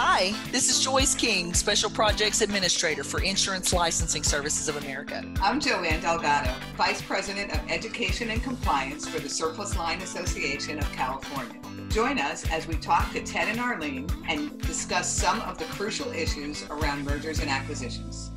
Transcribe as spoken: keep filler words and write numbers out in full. Hi, this is Joyce King, Special Projects Administrator for Insurance Licensing Services of America. I'm Jo Ann Del Gatto, Vice President of Education and Compliance for the Surplus Lines Association of California. Join us as we talk to Ted and Arlene and discuss some of the crucial issues around mergers and acquisitions.